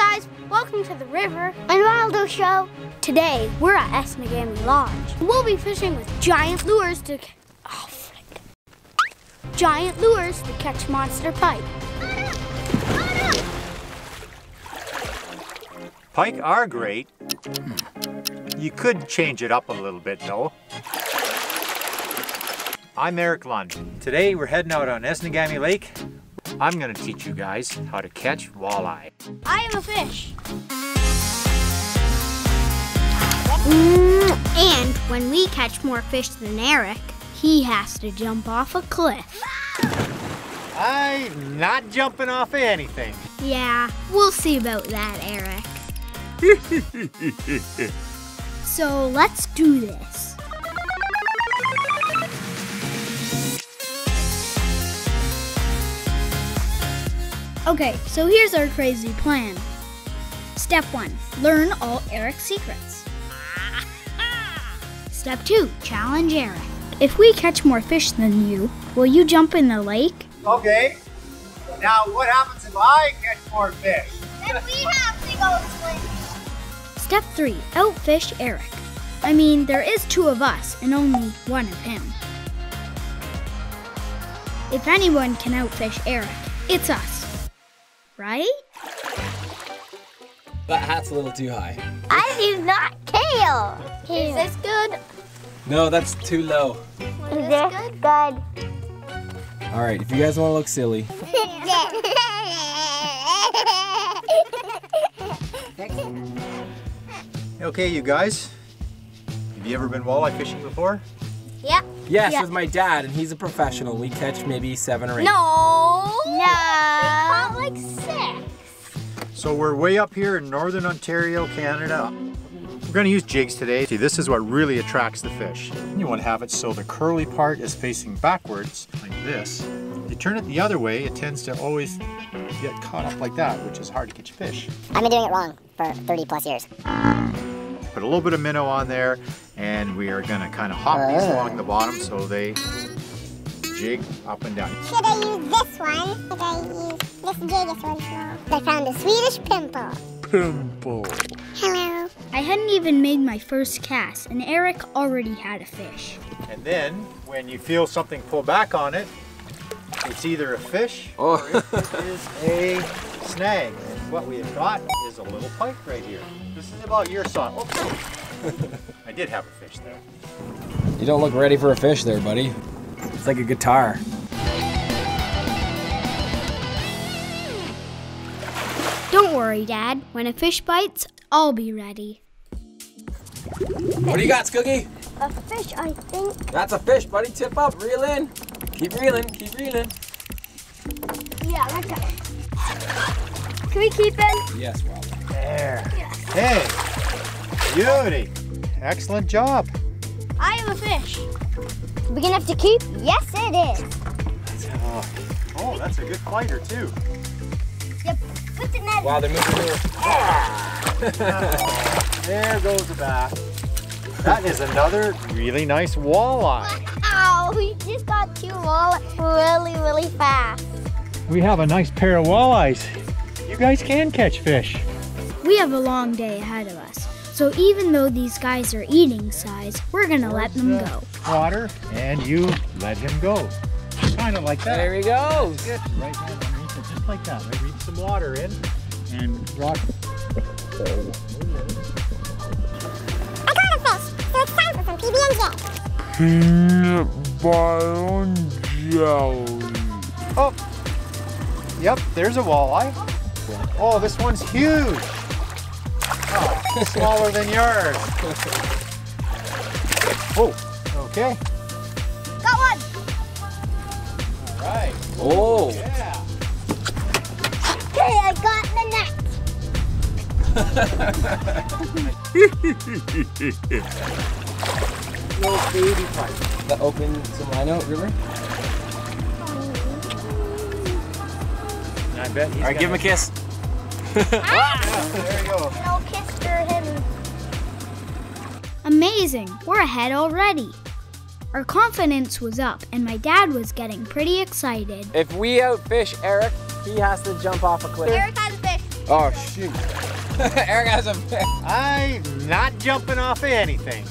guys, welcome to the River and Wilder Show. Today, we're at Esnagami Lodge. We'll be fishing with giant lures to catch monster pike. Pike are great. You could change it up a little bit though. I'm Eric Lund. Today we're heading out on Esnagami Lake. I'm gonna teach you guys how to catch walleye. I am a fish. And when we catch more fish than Eric, he has to jump off a cliff. I'm not jumping off of anything. Yeah, we'll see about that, Eric. So let's do this. Okay, so here's our crazy plan. Step 1, learn all Eric's secrets. Step 2, challenge Eric. If we catch more fish than you, will you jump in the lake? Okay, now what happens if I catch more fish? Then we have to go swimming. Step 3, outfish Eric. I mean, there is 2 of us and only 1 of him. If anyone can outfish Eric, it's us. Right? That hat's a little too high. I do not kale. Is this good? No, that's too low. Is this good? All right, if you guys want to look silly. Okay, you guys, have you ever been walleye fishing before? Yeah. Yes, yeah. With my dad, and he's a professional. We catch maybe 7 or 8. No. We caught like 6. So we're way up here in Northern Ontario, Canada. We're gonna use jigs today. See, this is what really attracts the fish. You wanna have it so the curly part is facing backwards, like this. If you turn it the other way, it tends to always get caught up like that, which is hard to catch fish. I've been doing it wrong for 30+ years. Put a little bit of minnow on there, and we are gonna kind of hop these along the bottom so they jig up and down. Should I use this one? Should I use this jig? Is really small. I found a Swedish pimple. Pimple. Hello. I hadn't even made my first cast, and Eric already had a fish. And then, when you feel something pull back on it, it's either a fish or it is a snag. And what we have got is a little pike right here. This is about your size. Oh, I did have a fish there. You don't look ready for a fish there, buddy. It's like a guitar. Don't worry, Dad. When a fish bites, I'll be ready. What do you got, Scoogie? A fish, I think. That's a fish, buddy. Tip up, reel in. Keep reeling, keep reeling. Yeah, that's it. Can we keep it? Yes, well. There. Yeah. Hey, beauty. Excellent job. I am a fish. Big enough to keep? Yes, it is. Let's have a look. Oh, that's a good fighter, too. Yep, put the net. Wow, they're moving here. Yeah. There goes the back. That is another really nice walleye. Wow, we just got 2 walleye really fast. We have a nice pair of walleyes. You guys can catch fish. We have a long day ahead of us, so even though these guys are eating size, we're gonna let them go. Water, and you let him go. Kind of like that. There he goes. Good. Right here underneath it, just like that. Right, reach some water in and rock. I got a fish, so it's time for some PB&J. Peanut butter and jelly. Oh, yep, there's a walleye. Oh, this one's huge. Oh, smaller than yours. Oh, okay. Got one. All right. Oh. Yeah. Okay, I got the net. Little baby pipe. The open Solano River. I bet. All right, give him a kiss. There you go. And I'll kiss for him. Amazing, we're ahead already. Our confidence was up and my dad was getting pretty excited. If we outfish Eric, he has to jump off a cliff. Eric has a fish. Oh, shoot. Eric has a pick. I'm not jumping off of anything.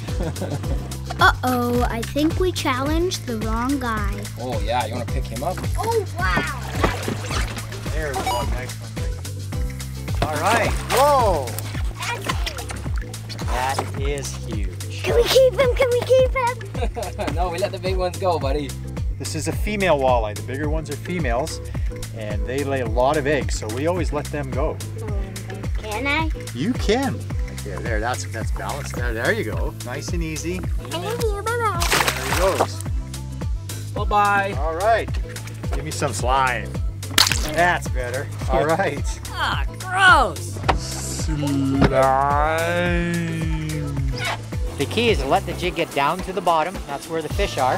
Uh-oh, I think we challenged the wrong guy. Oh, yeah, you want to pick him up? Oh, wow. There's one nice one. All right, whoa. That is huge. Can we keep him? Can we keep him? No, we let the big ones go, buddy. This is a female walleye. The bigger ones are females, and they lay a lot of eggs, so we always let them go. Can I? You can. Right there, that's balanced. There you go. Nice and easy. Thank you, bye-bye. There he goes. Bye-bye. All right. Give me some slime. That's better. All right. Ah, oh, gross. Slime. The key is to let the jig get down to the bottom. That's where the fish are.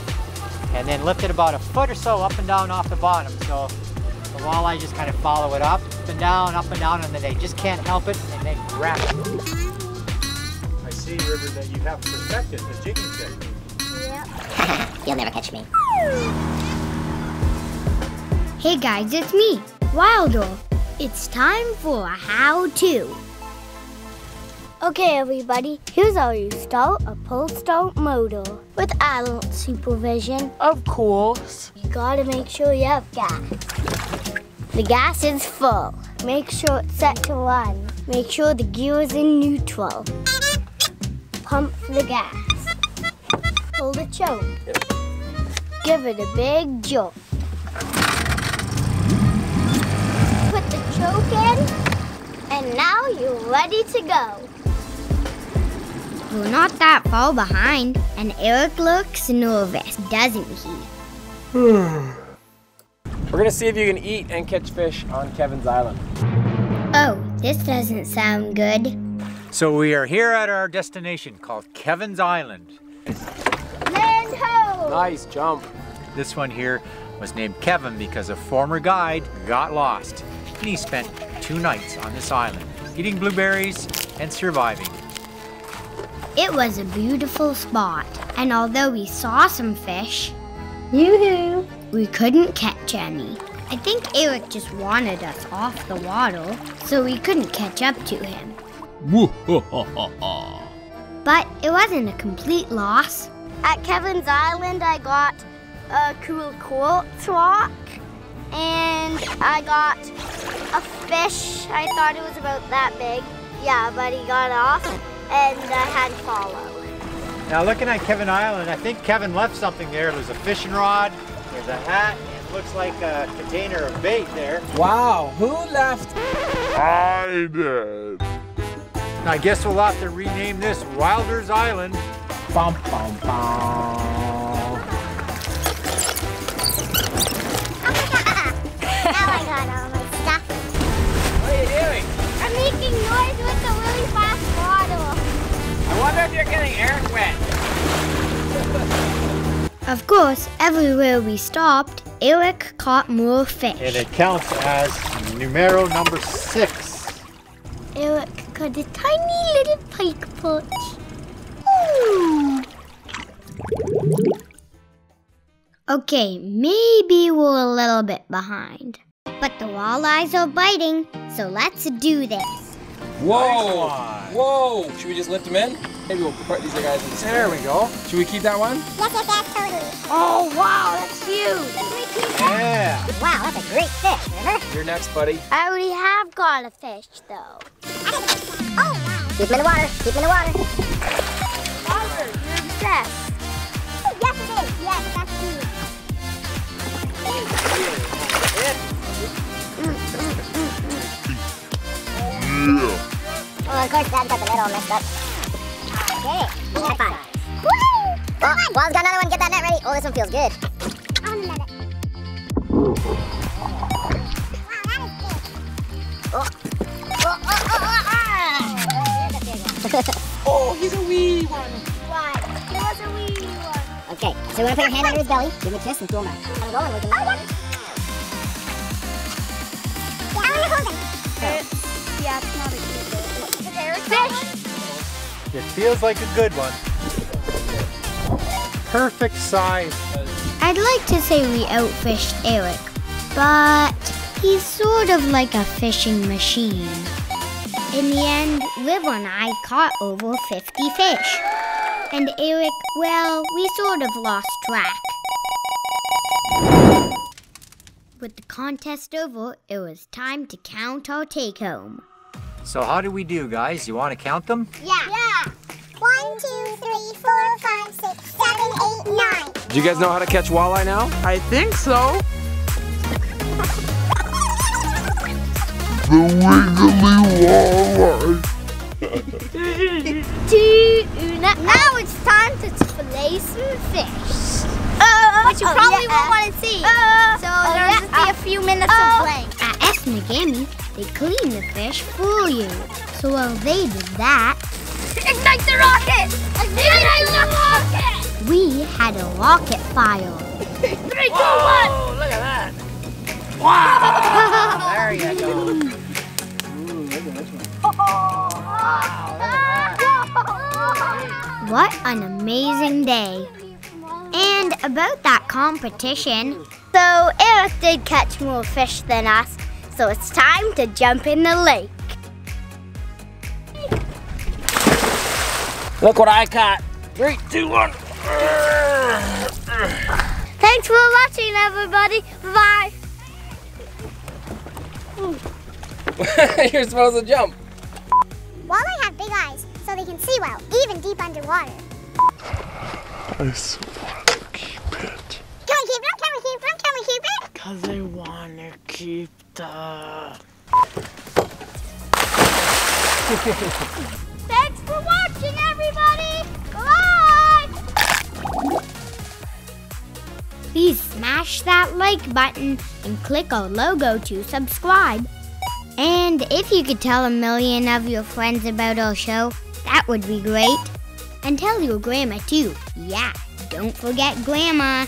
And then lift it about a foot or so up and down off the bottom. So the walleye just kind of follow it up and down, and then they just can't help it, and they grab it. I see, River, that you have perfected the jigging technique. Yeah. You'll never catch me. Hey guys, it's me, Wilder. It's time for a how-to. Okay, everybody, here's how you start a pull-start motor with adult supervision. Of course. You gotta make sure you have gas. The gas is full. Make sure it's set to run. Make sure the gear is in neutral. Pump the gas. Pull the choke. Give it a big jolt. Put the choke in, and now you're ready to go. We're not that far behind, and Eric looks nervous, doesn't he? We're gonna see if you can eat and catch fish on Kevin's Island. Oh, this doesn't sound good. So we are here at our destination called Kevin's Island. Land ho! Nice jump. This one here was named Kevin because a former guide got lost, and he spent 2 nights on this island, eating blueberries and surviving. It was a beautiful spot, and although we saw some fish, yoo-hoo, we couldn't catch any. I think Eric just wanted us off the water, so we couldn't catch up to him. But it wasn't a complete loss. At Kevin's Island, I got a cool quartz rock, and I got a fish. I thought it was about that big. Yeah, but he got off. And I had follow. Now looking at Kevin Island, I think Kevin left something there. There's a fishing rod, there's a hat, and it looks like a container of bait there. Wow, who left? I did. I guess we'll have to rename this Wilder's Island. Bum, bum, bum. Now I got all my stuff. What are you doing? I'm making noise with the really fast water. I wonder if you're getting Eric wet. Of course, everywhere we stopped, Eric caught more fish. And it counts as numero number 6. Eric caught a tiny little pike perch. Ooh. Okay, maybe we're a little bit behind. But the walleyes are biting, so let's do this. Whoa! Nice. Whoa! Should we just lift them in? Maybe we'll put these guys in the store. There we go. Should we keep that one? Yes, yes, yes, totally. Oh, wow, that's huge. Can we keep that? Yeah. Wow, that's a great fish, River. You're next, buddy. I already have got a fish, though. Oh, wow. Keep him in the water. Keep him in the water. Water, you're obsessed. Oh, yes, it is. Yes, that's huge. Yeah. Well, of course, Dad got the net all messed up. Okay, we had fun. Woo! Oh, Wild's got another one. Get that net ready. Oh, this one feels good. Wow, that is big. Oh, oh, oh, oh, oh. There's a big one. Oh, he's a wee one. What? He was a wee one. Okay, so we're going to put your hand under his belly, give him a kiss, and throw him out. I'm going with him. Oh, yeah. How are you holding? Good. Yeah, it's not a good fish. It feels like a good one. Perfect size. I'd like to say we outfished Eric, but he's sort of like a fishing machine. In the end, Liv and I caught over 50 fish. And Eric, well, we sort of lost track. With the contest over, it was time to count our take-home. So how did we do, guys? You want to count them? Yeah. 1, 2, 3, 4, 5, 6, 7, 8, 9. Do you guys know how to catch walleye now? I think so. The wiggly walleye. Now it's time to fillet some fish. Which you probably won't want to see. So there'll just be a few minutes of playing. At Esnagami, they clean the fish for you. So while they did that, ignite the rocket! Ignite the rocket! We had a rocket fire. 3, 2, 1! Oh, look at that! Wow! There you go. Ooh, look at this one. Oh, wow, look at that. What an amazing day. And about that competition, so Eric did catch more fish than us, so it's time to jump in the lake. Look what I caught. 3, 2, 1. Thanks for watching, everybody. Bye. You're supposed to jump. Walleye have big eyes, so they can see well, even deep underwater. I so want to keep it. Can we keep it? Can we keep it? Can we keep it? Because I want to keep the... Thanks for watching, everybody! Bye! Please smash that like button and click our logo to subscribe. And if you could tell a million of your friends about our show, that would be great. And tell your grandma too. Yeah, don't forget grandma.